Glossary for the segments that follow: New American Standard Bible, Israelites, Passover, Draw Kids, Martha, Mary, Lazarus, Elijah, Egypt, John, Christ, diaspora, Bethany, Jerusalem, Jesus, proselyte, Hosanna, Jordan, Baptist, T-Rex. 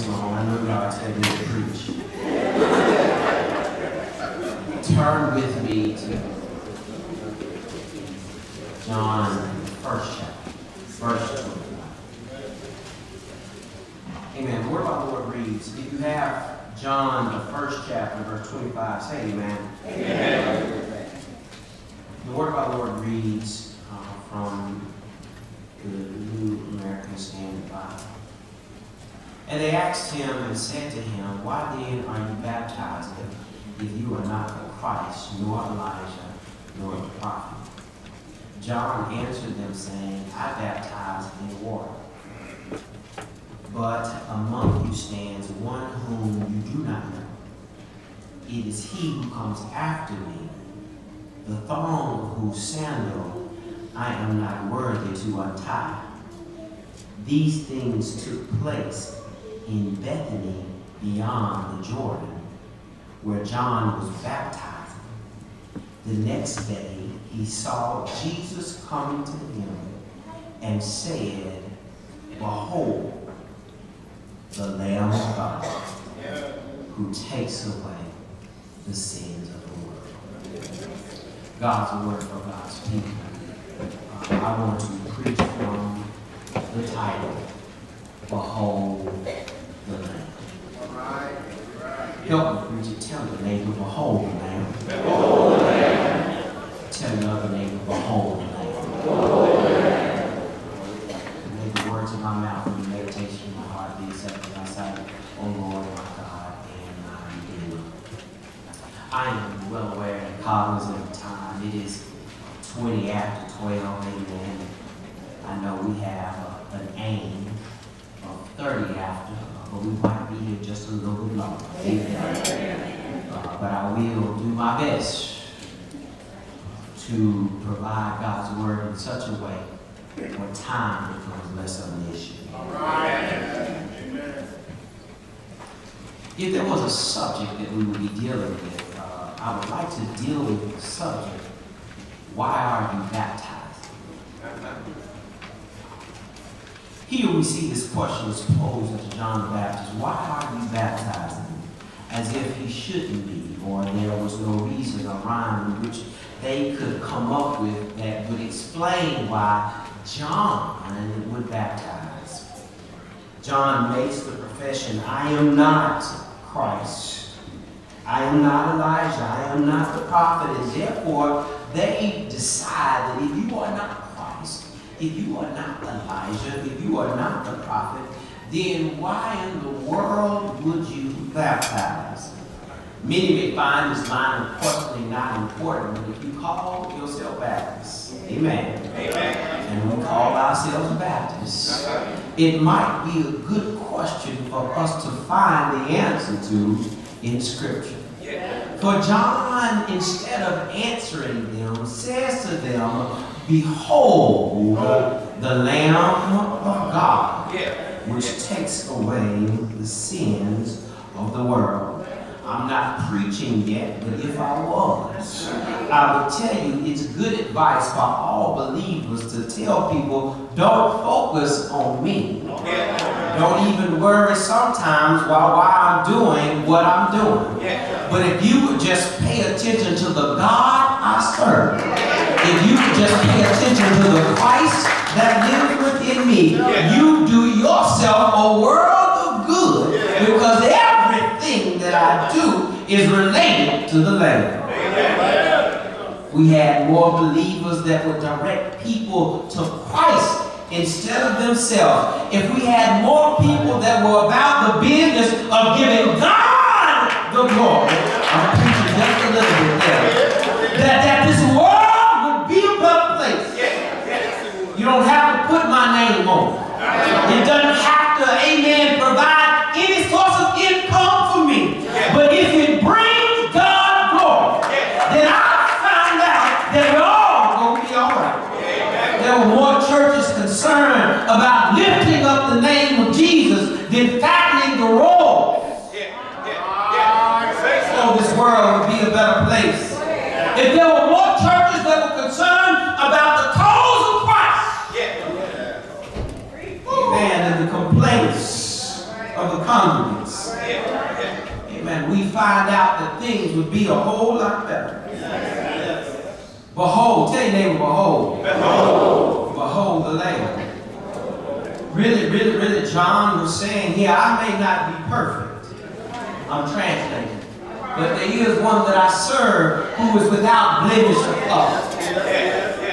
Islam, I know God's having me to preach. Turn with me to John, first chapter, verse 25. Amen. The word of the Lord reads, if you have John, the first chapter, verse 25, say amen. Amen. The word of the Lord reads from the New American Standard Bible. And they asked him and said to him, why then are you baptized if you are not the Christ, nor Elijah, nor the prophet? John answered them, saying, I baptize in water. But among you stands one whom you do not know. It is he who comes after me, the thong of whose sandal I am not worthy to untie. These things took place in Bethany beyond the Jordan, where John was baptized. The next day he saw Jesus coming to him and said, behold, the Lamb of God, who takes away the sins of the world. God's word for God's people. I want to preach from the title, Behold the Lamb. Help me, preach it. Tell your neighbor, behold the Lamb. Behold the Lamb. Tell your other neighbor, behold the Lamb. Behold the Lamb. May the words of my mouth and the meditation of my heart be accepted by sight, O Lord, my God and my Redeemer. I am well aware and cognizant of time. It is 20 after 12, amen. I know we have an aim of 30 after, but we might be here just a little bit longer. Amen. But I will do my best to provide God's word in such a way where time becomes less of an issue. All right. Amen. If there was a subject that we would be dealing with, I would like to deal with the subject, why are you baptized? Here we see this question is posed unto John the Baptist, why are you baptizing him? As if he shouldn't be, or there was no reason or rhyme in which they could come up with that would explain why John would baptize. John makes the profession, I am not Christ, I am not Elijah, I am not the prophet, and therefore they decide that if you are not, if you are not Elijah, if you are not the prophet, then why in the world would you baptize? Many may find this line of questioning not important, but if you call yourself Baptist, amen, amen, and we call ourselves Baptists, it might be a good question for us to find the answer to in Scripture. For John, instead of answering them, says to them, behold the Lamb of God, which takes away the sins of the world. I'm not preaching yet, but if I was, I would tell you it's good advice for all believers to tell people, don't focus on me. Don't even worry sometimes while I'm doing what I'm doing. But if you would just pay attention to the God I serve, if you just pay attention to the Christ that lives within me, you do yourself a world of good, because everything that I do is related to the Lamb. Amen. We had more believers that would direct people to Christ instead of themselves. If we had more people that were about the business of giving God the glory, I'm preaching just a little bit there, that this world, you don't have to put my name on it. It doesn't have to, amen, provide any source of income for me. But if it brings God glory, then I found out that we're all going to be all right. There were more churches concerned about lifting up the name of Jesus than fattening the rolls. So this world would be a better place. If there were more churches that were concerned about the cause of Christ, man, and the complaints we find out that things would be a whole lot better. Yes. Behold, tell your neighbor, behold. Behold. Behold the Lamb. Really, John was saying here, I may not be perfect. I'm translating. But there is one that I serve who is without blemish or fault.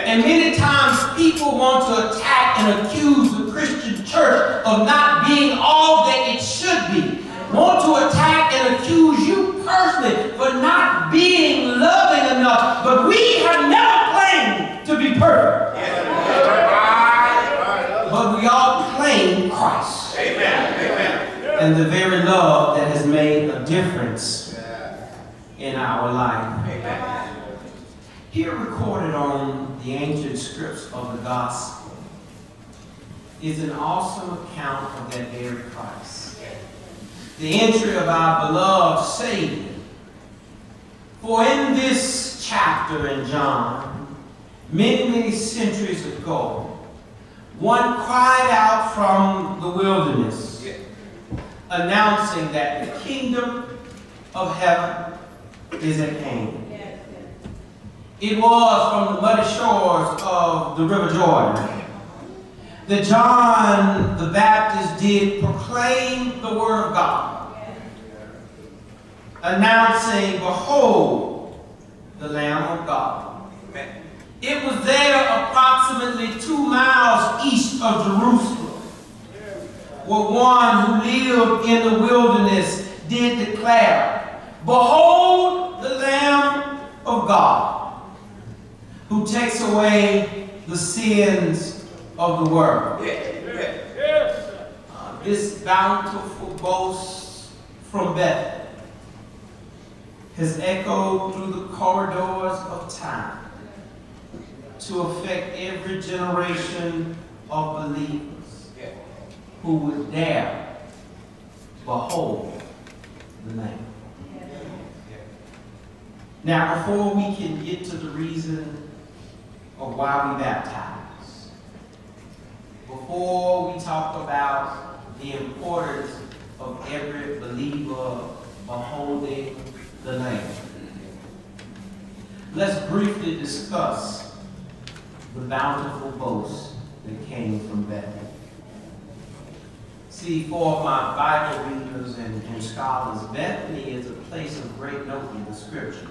And many times people want to attack and accuse the Christian church of not being all that it should be. Want to attack and accuse you personally for not being loving enough. But we have never claimed to be perfect. But we all claim Christ. And the very love that has made a difference in our life. Amen. Here recorded on the ancient scripts of the gospel is an awesome account of that very Christ. The entry of our beloved Savior. For in this chapter in John, many centuries ago, one cried out from the wilderness, announcing that the kingdom of heaven is at hand. It was from the muddy shores of the river Jordan that John the Baptist did proclaim the word of God, announcing, behold, the Lamb of God. Amen. It was there approximately 2 miles east of Jerusalem where one who lived in the wilderness did declare, behold the Lamb of God, who takes away the sins of the world. This bountiful boast from Bethany has echoed through the corridors of time to affect every generation of believers who would dare behold the Lamb. Now, before we can get to the reason of why we baptize, before we talk about the importance of every believer beholding the Lamb, let's briefly discuss the bountiful boast that came from Bethany. See, for my Bible readers and scholars, Bethany is a place of great note in the Scripture.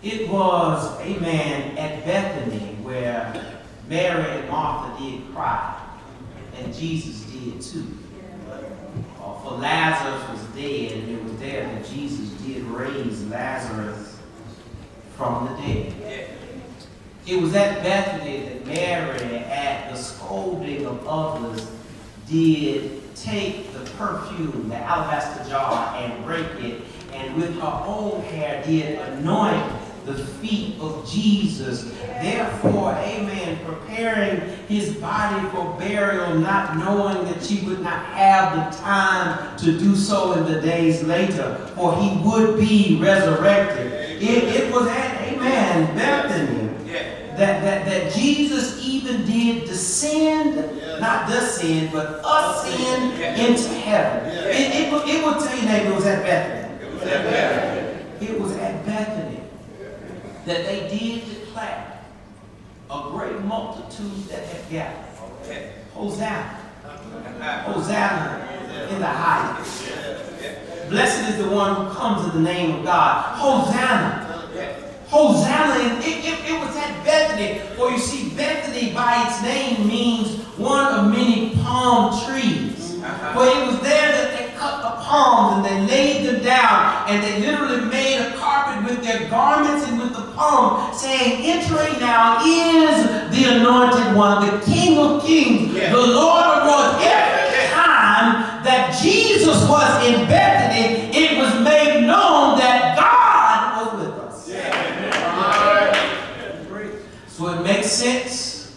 It was, amen, at Bethany where Mary and Martha did cry, and Jesus did too. For Lazarus was dead, and it was there that Jesus did raise Lazarus from the dead. It was at Bethany that Mary, at the scolding of others, did take the perfume, the alabaster jar, and break it, and with her own hair did anoint the feet of Jesus, therefore, amen, preparing his body for burial, not knowing that she would not have the time to do so in the days later, for he would be resurrected. It was at, amen, Bethany that Jesus even did descend, not the sin, but ascend into heaven. It will tell you that it was at Bethany. It was at Bethany that they did declare a great multitude that had gathered, Hosanna, Hosanna in the highest. Blessed is the one who comes in the name of God. Hosanna, Hosanna. It was at Bethany. For you see, Bethany by its name means one of many palm trees. For it was there that they cut the palms and they laid them down, and they literally made a carpet with their garments and with the palm, saying, entering now is the anointed one, the King of kings, the Lord of lords. Every time that Jesus was in Bethany, it was made known that God was with us. So it makes sense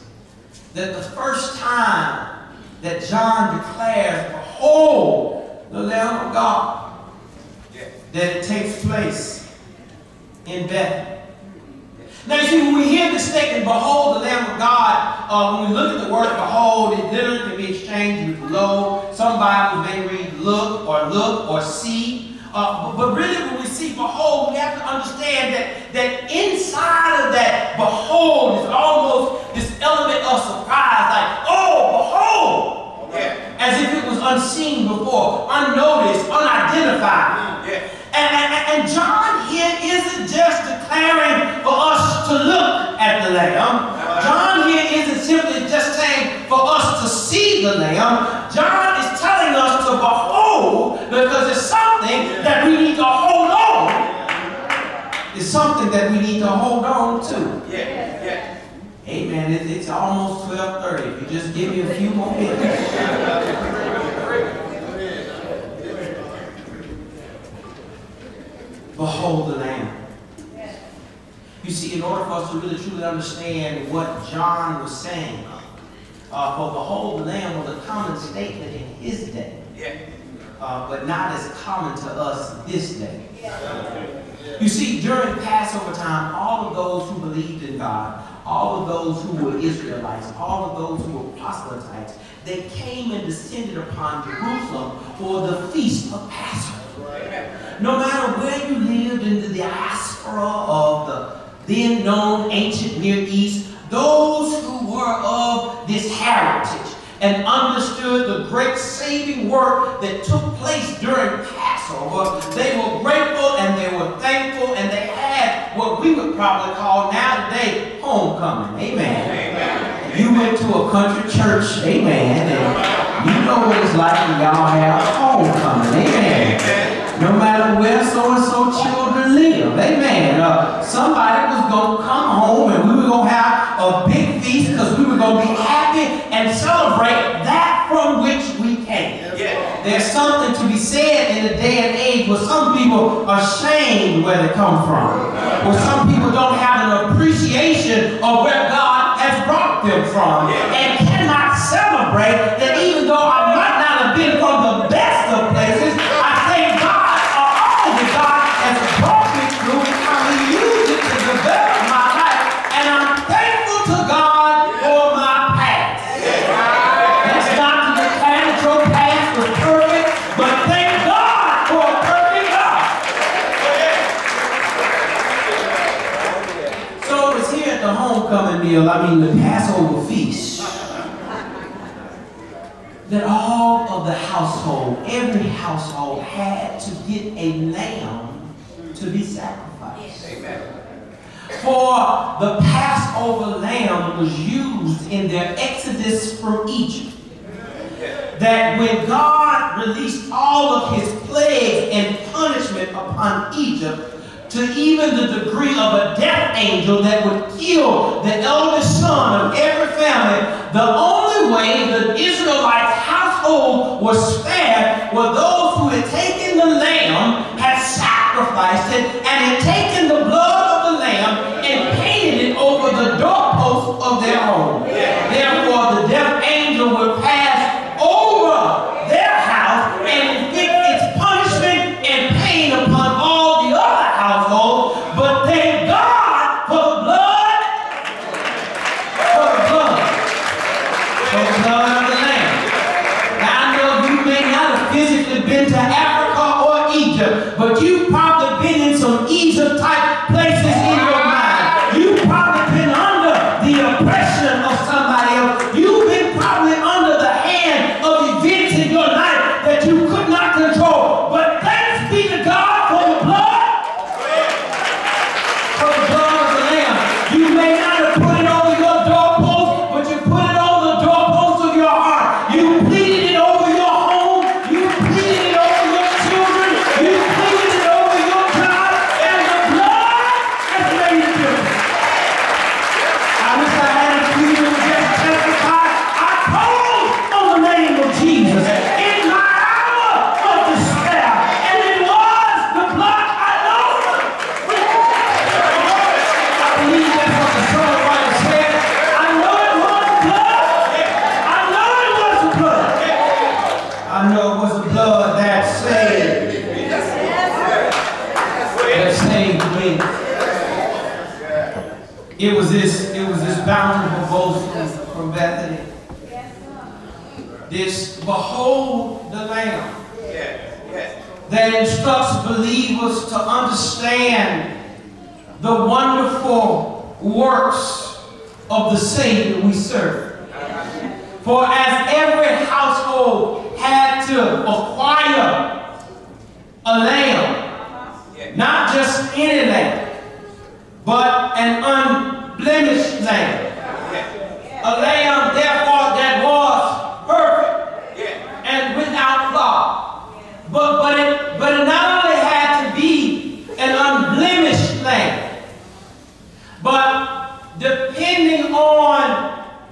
that the first time that John declares, behold, the Lamb of God, that it takes place in Bethany. Now you see, when we hear the statement, behold the Lamb of God, when we look at the word behold, it literally can be exchanged with lo. Some Bibles may read look or see, But really when we see behold, we have to understand that inside of that behold is almost this element of surprise, like, oh, behold, yeah. As if it was unseen before, unnoticed, unidentified. Yeah. And John here isn't just declaring for us to look at the Lamb. John here isn't simply just saying for us to see the Lamb. John is telling us to behold, because it's something that we need to hold on. It's something that we need to hold on to. Yeah, yeah. Hey man, it's almost 12:30. If you just give me a few more minutes. Behold the Lamb. Yes. You see, in order for us to really truly understand what John was saying, for behold the Lamb was a common statement in his day, yeah. But not as common to us this day. Yeah. You see, during Passover time, all of those who believed in God, all of those who were Israelites, all of those who were proselytes, they came and descended upon Jerusalem for the feast of Passover. Right. No matter where you lived in the diaspora of the then known ancient Near East, those who were of this heritage and understood the great saving work that took place during Passover, they were grateful and they were thankful and they had what we would probably call now today homecoming. Amen. Amen. You went to a country church, amen, and you know what it's like when y'all have homecoming. Amen. Amen. No matter where so-and-so children live, amen. Somebody was going to come home and we were going to have a big feast because we were going to be happy and celebrate that from which we came. Yeah. There's something to be said in the day and age where some people are ashamed where they come from, where some people don't have an appreciation of where God has brought them from, yeah. And cannot celebrate that even though I might not have been from the best of places, the Passover feast, that all of the household, every household had to get a lamb to be sacrificed. Amen. For the Passover lamb was used in their exodus from Egypt. That when God released all of his plagues and punishment upon Egypt, to even the degree of a death angel that would kill the eldest son of every family, the only way the Israelite household was spared were those who had taken the lamb, had sacrificed it, and had taken the blood of the lamb and painted it over the doorpost of their home. Therefore, the death angel would pass over their house and inflict its punishment and pain upon all. But thank God for the blood, for the blood of the Lamb. Now I know you may not have physically been to Africa or Egypt, but you've probably been in some Egypt-type places in your mind. You've probably been under the oppression of somebody else. You've been probably under the hand of events in your life that you could not control. But thanks be to God. It was this bountiful boast from Bethany. This behold the Lamb. that instructs believers to understand the wonderful works of the Savior we serve. For as every household had to acquire a lamb, not just any lamb, but an unblemished lamb, a lamb therefore that was perfect and without flaw. But it not only had to be an unblemished lamb, but depending on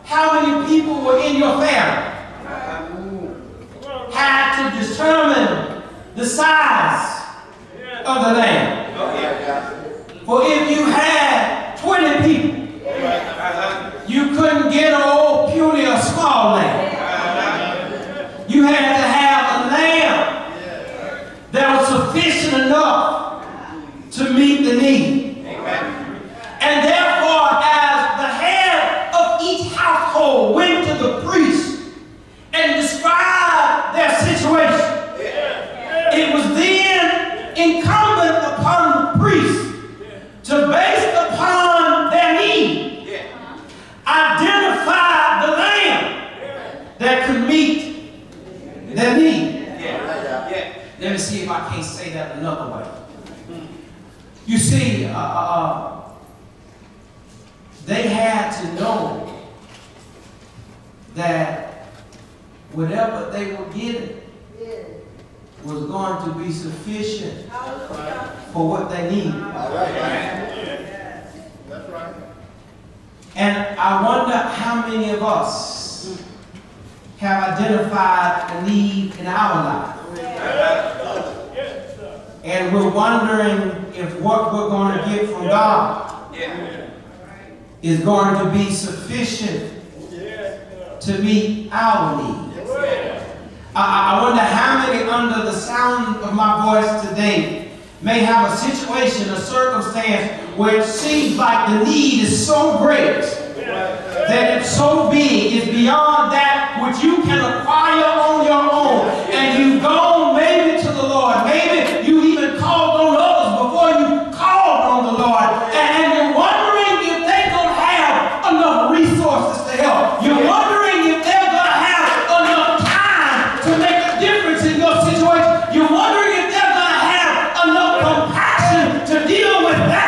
how many people were in your family had to determine the size of the lamb. For if you had 20 people, you couldn't get an old puny or small lamb. You had to have a lamb that was sufficient enough to meet the need. And therefore, as the head of each household went to the priest and described their situation, it was then incumbent upon the priest to base upon their need identify the lamb that could meet their need. Let me see if I can't say that another way. You see, they had to know that whatever they were getting was going to be sufficient for what they needed. That's right. And I wonder how many of us have identified a need in our life. And we're wondering if what we're going to get from God is going to be sufficient to meet our needs. I wonder how many under the sound of my voice today may have a situation, a circumstance, where it seems like the need is so great that it's so big, it's beyond that which you can acquire on your own. And you've gone maybe to the Lord, maybe you even called on others before you called on the Lord, and you're wondering if they're going to have enough resources to help. You're wondering if they're going to have enough time to make a difference in your situation. You're wondering if they're going to have enough compassion to deal with that.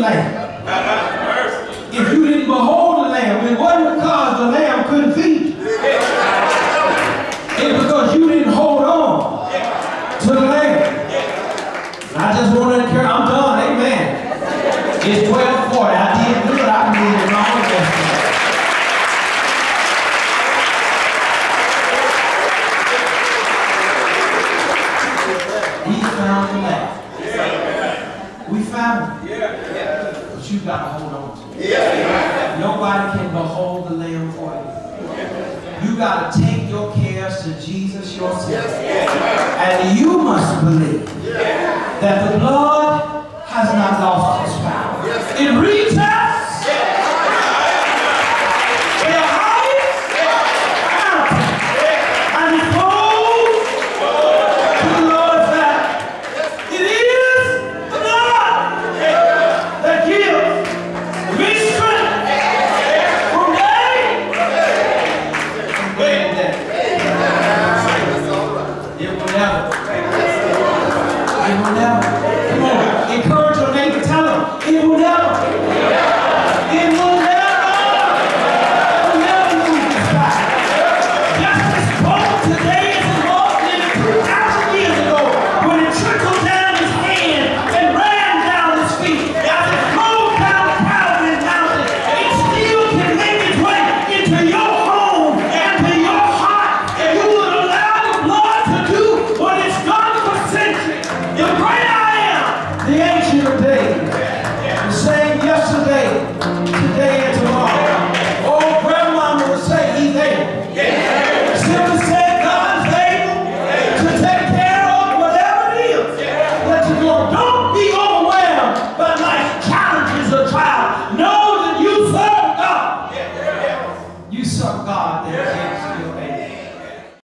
lamb. If you didn't behold the lamb, it wasn't because the lamb couldn't feed. It's because you didn't hold on to the lamb. And I just want to encourage, I'm done, amen. It's 12:40. I did good. I believe in my own destiny. You got to hold on to it. Yeah. Nobody can behold the lamb for you. You got to take your cares to Jesus yourself. Yeah. And you must believe that the blood has not lost its power. Yes. It reaches to the highest mountain and it flows to the Lord's valley. It is the blood that gives. Same yesterday, today,